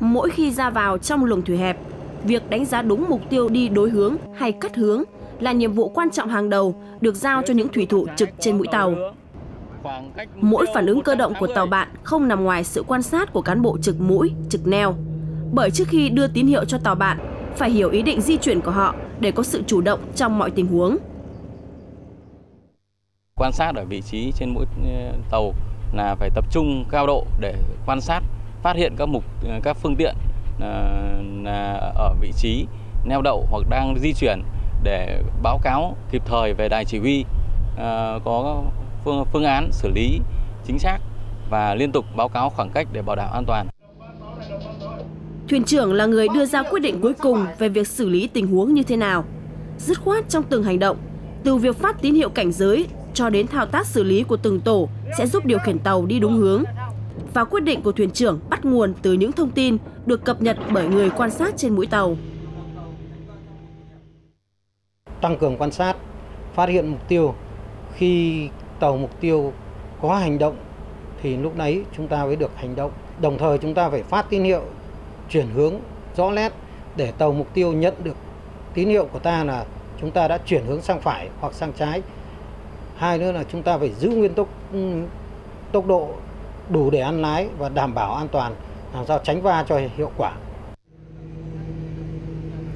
mỗi khi ra vào trong luồng thủy hẹp, việc đánh giá đúng mục tiêu đi đối hướng hay cắt hướng là nhiệm vụ quan trọng hàng đầu được giao cho những thủy thủ trực trên mũi tàu. Mỗi phản ứng cơ động của tàu bạn không nằm ngoài sự quan sát của cán bộ trực mũi, trực neo. Bởi trước khi đưa tín hiệu cho tàu bạn, phải hiểu ý định di chuyển của họ để có sự chủ động trong mọi tình huống. Quan sát ở vị trí trên mũi tàu là phải tập trung cao độ để quan sát, phát hiện các phương tiện ở vị trí neo đậu hoặc đang di chuyển để báo cáo kịp thời về đài chỉ huy, có phương án xử lý chính xác và liên tục báo cáo khoảng cách để bảo đảm an toàn. Thuyền trưởng là người đưa ra quyết định cuối cùng về việc xử lý tình huống như thế nào. Dứt khoát trong từng hành động, từ việc phát tín hiệu cảnh giới cho đến thao tác xử lý của từng tổ sẽ giúp điều khiển tàu đi đúng hướng. Và quyết định của thuyền trưởng bắt nguồn từ những thông tin được cập nhật bởi người quan sát trên mũi tàu. Tăng cường quan sát, phát hiện mục tiêu. Khi tàu mục tiêu có hành động thì lúc nãy chúng ta mới được hành động. Đồng thời chúng ta phải phát tín hiệu chuyển hướng rõ nét để tàu mục tiêu nhận được tín hiệu của ta là chúng ta đã chuyển hướng sang phải hoặc sang trái. Hai nữa là chúng ta phải giữ nguyên tốc độ đủ để ăn lái và đảm bảo an toàn, làm sao tránh va cho hiệu quả.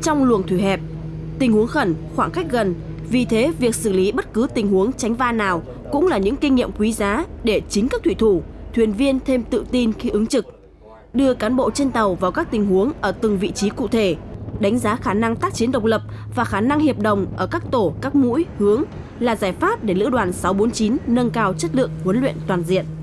Trong luồng thủy hẹp, tình huống khẩn, khoảng cách gần, vì thế việc xử lý bất cứ tình huống tránh va nào cũng là những kinh nghiệm quý giá để chính các thủy thủ, thuyền viên thêm tự tin khi ứng trực. Đưa cán bộ trên tàu vào các tình huống ở từng vị trí cụ thể, đánh giá khả năng tác chiến độc lập và khả năng hiệp đồng ở các tổ, các mũi, hướng là giải pháp để Lữ đoàn 649 nâng cao chất lượng huấn luyện toàn diện.